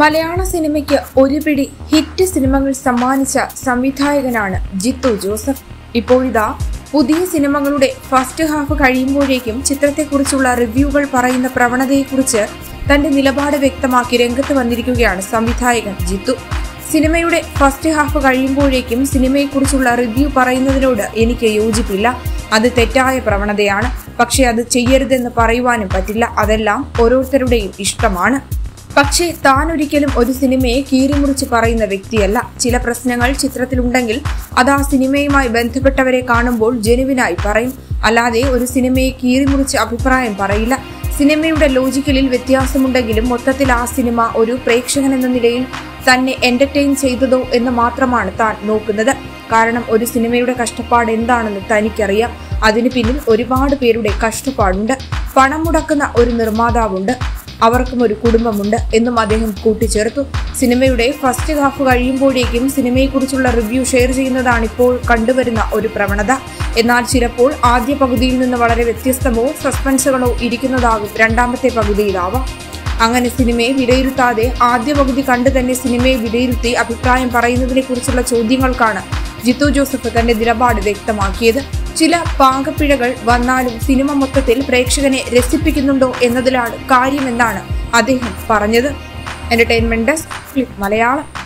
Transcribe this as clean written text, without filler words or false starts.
മലയാള സിനിമയ്ക്ക് ഒരുപിടി ഹിറ്റ് സിനിമകൾ സമ്മാനിച്ച സംവിധായകനാണ് ജീത്തു ജോസഫ്. ഇപ്പോഴിതാ പുതിയ സിനിമകളുടെ ഫസ്റ്റ് ഹാഫ് കഴിയുമ്പോഴേക്കും ചിത്രത്തെക്കുറിച്ചുള്ള റിവ്യൂകൾ പറയുന്ന പ്രവണതയെക്കുറിച്ച് തന്റെ നിലപാട് വ്യക്തമാക്കി രംഗത്ത് വന്നിരിക്കുകയാണ് സംവിധായകൻ ജീത്തു. സിനിമയുടെ ഫസ്റ്റ് ഹാഫ് കഴിയുമ്പോഴേക്കും സിനിമയെക്കുറിച്ചുള്ള റിവ്യൂ പറയുന്നതിനോട് എനിക്ക് യോജിപ്പില്ല. അത് തെറ്റായ പ്രവണതയാണ്. പക്ഷേ അത് ചെയ്യരുതെന്ന് പറയുവാനും പറ്റില്ല. അതെല്ലാം ഓരോരുത്തരുടെയും ഇഷ്ടമാണ്. പക്ഷേ താൻ ഒരിക്കലും ഒരു സിനിമയെ കീറിമുറിച്ച് പറയുന്ന വ്യക്തിയല്ല. ചില പ്രശ്നങ്ങൾ ചിത്രത്തിലുണ്ടെങ്കിൽ അത് ആ സിനിമയുമായി ബന്ധപ്പെട്ടവരെ കാണുമ്പോൾ ജെനുവിനായി പറയും. അല്ലാതെ ഒരു സിനിമയെ കീറിമുറിച്ച് അഭിപ്രായം പറയില്ല. സിനിമയുടെ ലോജിക്കലിൽ വ്യത്യാസമുണ്ടെങ്കിലും മൊത്തത്തിൽ ആ സിനിമ ഒരു പ്രേക്ഷകൻ എന്ന നിലയിൽ തന്നെ എന്റർടൈൻ ചെയ്തതോ എന്ന് മാത്രമാണ് താൻ നോക്കുന്നത്. കാരണം ഒരു സിനിമയുടെ കഷ്ടപ്പാട് എന്താണെന്ന് തനിക്കറിയാം. അതിന് പിന്നിൽ ഒരുപാട് പേരുടെ കഷ്ടപ്പാടുണ്ട്. പണം മുടക്കുന്ന ഒരു നിർമ്മാതാവുണ്ട്, അവർക്കും ഒരു കുടുംബമുണ്ട് എന്നും അദ്ദേഹം കൂട്ടിച്ചേർത്തു. സിനിമയുടെ ഫസ്റ്റ് ഹാഫ് കഴിയുമ്പോഴേക്കും സിനിമയെക്കുറിച്ചുള്ള റിവ്യൂ ഷെയർ ചെയ്യുന്നതാണ് ഇപ്പോൾ കണ്ടുവരുന്ന ഒരു പ്രവണത. എന്നാൽ ചിലപ്പോൾ ആദ്യ പകുതിയിൽ നിന്ന് വളരെ വ്യത്യസ്തമോ സസ്പെൻസുകളോ ഇരിക്കുന്നതാകും രണ്ടാമത്തെ പകുതിയിലാവാം. അങ്ങനെ സിനിമയെ വിലയിരുത്താതെ ആദ്യ പകുതി കണ്ടു തന്നെ സിനിമയെ വിലയിരുത്തി അഭിപ്രായം പറയുന്നതിനെക്കുറിച്ചുള്ള ചോദ്യങ്ങൾക്കാണ് ജീത്തു ജോസഫ് തന്റെ നിലപാട് വ്യക്തമാക്കിയത്. ചില പാകപ്പിഴകൾ വന്നാലും സിനിമ മൊത്തത്തിൽ പ്രേക്ഷകനെ രസിപ്പിക്കുന്നുണ്ടോ എന്നതിലാണ് കാര്യമെന്നാണ് അദ്ദേഹം പറഞ്ഞത്. Entertainment desk, click Malayalam.